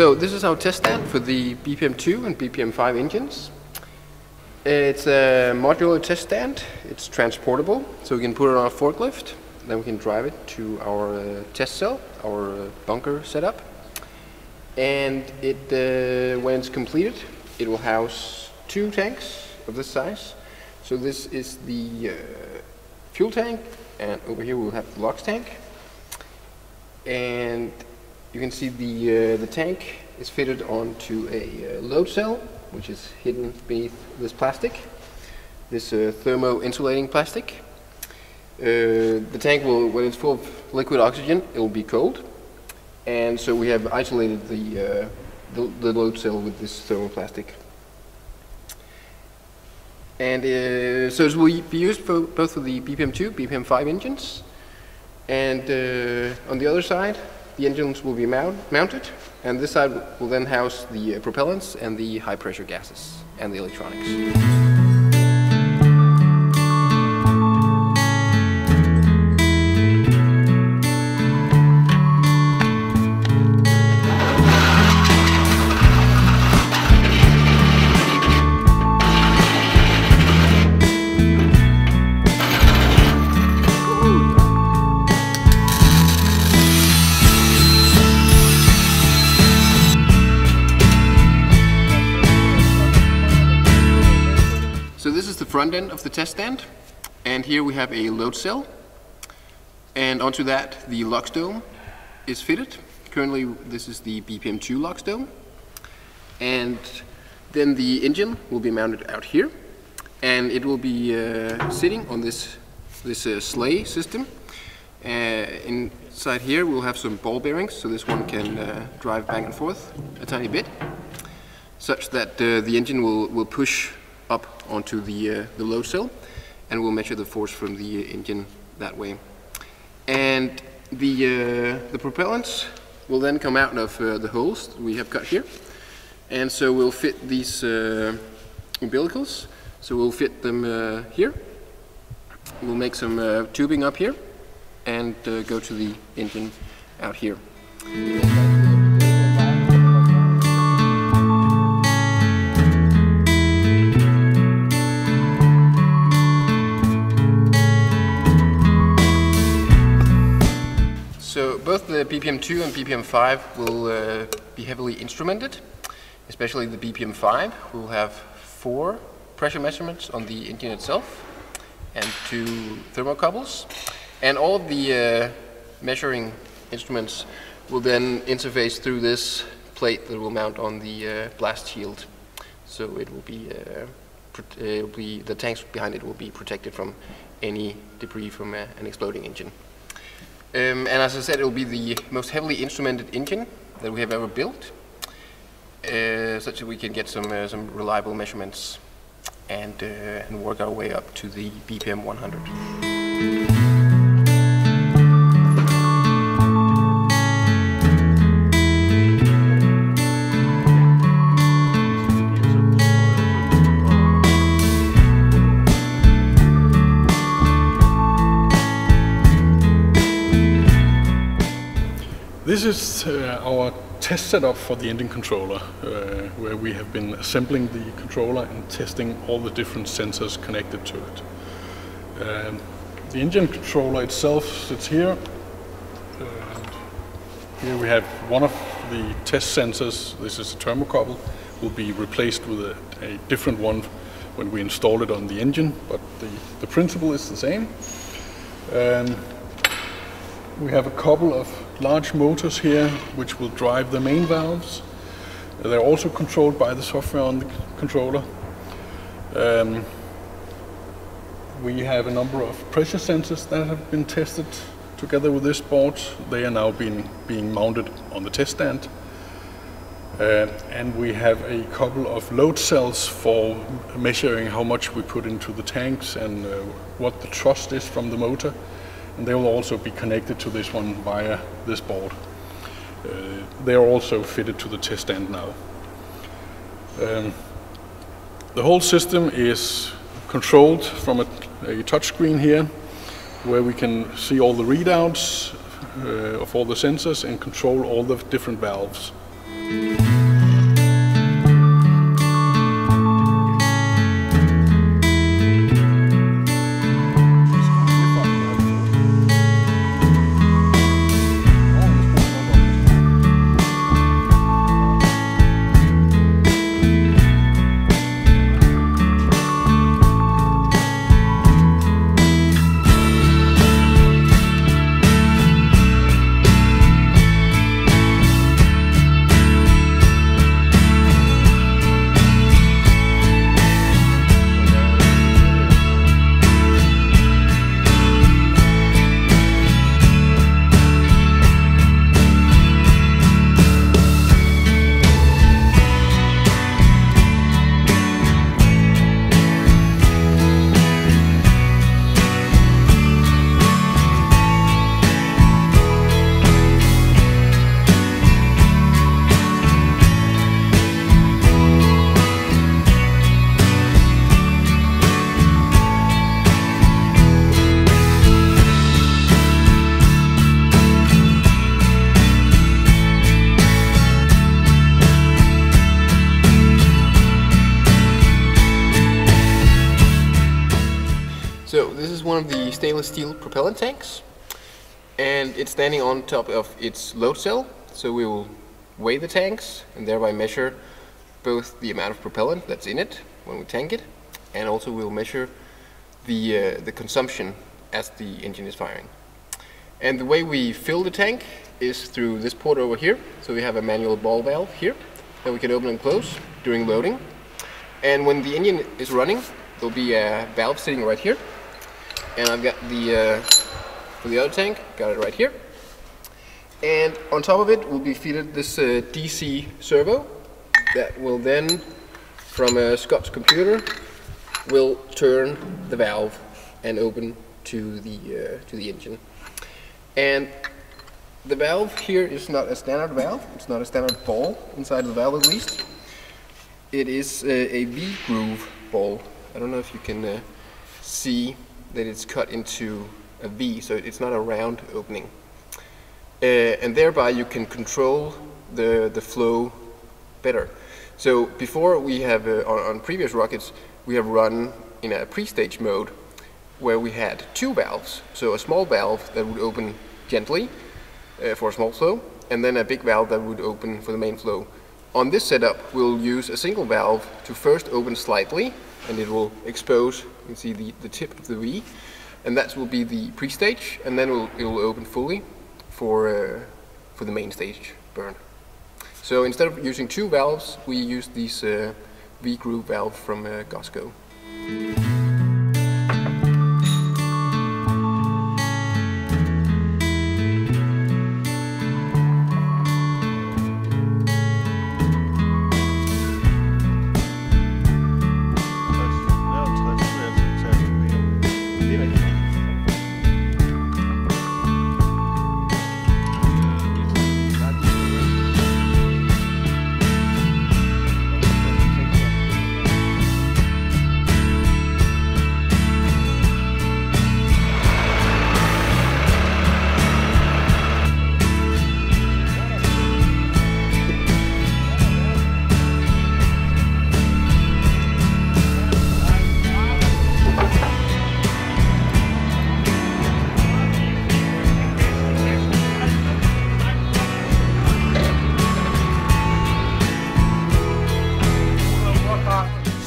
So this is our test stand for the BPM2 and BPM5 engines. It's a modular test stand. It's transportable, so we can put it on a forklift. Then we can drive it to our test cell, our bunker setup. And it, when it's completed, it will house two tanks of this size. So this is the fuel tank, and over here we'll have the LOX tank. And you can see the tank is fitted onto a load cell, which is hidden beneath this plastic, this thermo-insulating plastic. The tank will, when it's full of liquid oxygen, it will be cold, and so we have isolated the load cell with this thermoplastic. And so it will be used for both of the BPM2, BPM5 engines, and on the other side, the engines will be mounted, and this side will then house the propellants and the high pressure gases and the electronics. So this is the front end of the test stand, and here we have a load cell, and onto that the LOX dome is fitted. Currently this is the BPM2 LOX dome, and then the engine will be mounted out here, and it will be sitting on this sleigh system. Inside here we'll have some ball bearings, so this one can drive back and forth a tiny bit, such that the engine will push up onto the load cell, and we'll measure the force from the engine that way. And the propellants will then come out of the holes that we have cut here, and so we'll fit these umbilicals. So we'll fit them here. We'll make some tubing up here, and go to the engine out here. So both the BPM2 and BPM5 will be heavily instrumented, especially the BPM5. We'll have 4 pressure measurements on the engine itself and 2 thermocouples. And all of the measuring instruments will then interface through this plate that will mount on the blast shield. So it will be, the tanks behind it will be protected from any debris from an exploding engine. And as I said, it will be the most heavily instrumented engine that we have ever built, such that we can get some reliable measurements and work our way up to the BPM 100. This is our test setup for the engine controller, where we have been assembling the controller and testing all the different sensors connected to it. The engine controller itself sits here. Here we have one of the test sensors. This is a thermocouple. Will be replaced with a different one when we install it on the engine, but the principle is the same. We have a couple of large motors here, which will drive the main valves. They're also controlled by the software on the controller. We have a number of pressure sensors that have been tested together with this board. They are now being mounted on the test stand. And we have a couple of load cells for measuring how much we put into the tanks and what the thrust is from the motor. And they will also be connected to this one via this board. They are also fitted to the test stand now. The whole system is controlled from a touchscreen here, where we can see all the readouts of all the sensors and control all the different valves. So this is one of the stainless steel propellant tanks, and it's standing on top of its load cell, so we will weigh the tanks and thereby measure both the amount of propellant that's in it when we tank it, and also we'll measure the consumption as the engine is firing. And the way we fill the tank is through this port over here, so we have a manual ball valve here that we can open and close during loading, and when the engine is running there'll be a valve sitting right here. And I've got for the other tank, got it right here. And on top of it will be fitted this DC servo that will then, from Scott's computer, will turn the valve and open to the engine. And the valve here is not a standard valve. It's not a standard ball inside the valve, at least. It is a V-groove ball. I don't know if you can see that it's cut into a V, so it's not a round opening. And thereby you can control the flow better. So before we have, on previous rockets, we have run in a pre-stage mode where we had two valves. So a small valve that would open gently for a small flow, and then a big valve that would open for the main flow. On this setup, we'll use a single valve to first open slightly, and it will expose, you can see the tip of the V, and that will be the pre-stage, and then it will open fully for the main stage burn. So instead of using two valves, we use these V-groove valve from Gosco.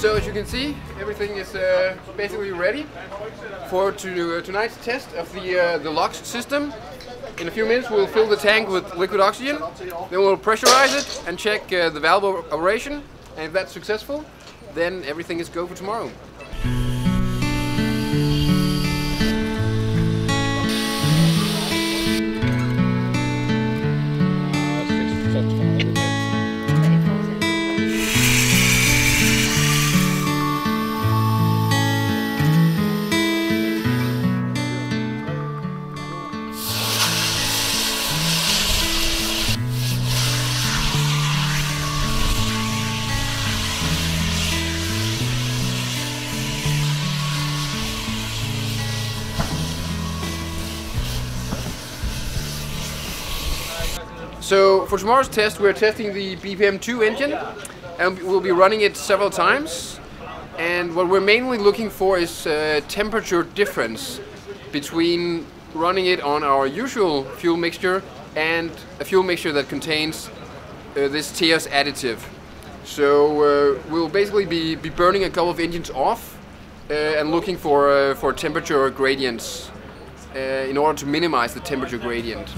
So as you can see, everything is basically ready for tonight's test of the LOX system. In a few minutes we'll fill the tank with liquid oxygen, then we'll pressurize it and check the valve operation, and if that's successful, then everything is go for tomorrow. So for tomorrow's test, we're testing the BPM2 engine, and we'll be running it several times. And what we're mainly looking for is temperature difference between running it on our usual fuel mixture and a fuel mixture that contains this TEOS additive. So we'll basically be burning a couple of engines off and looking for temperature gradients in order to minimize the temperature gradient.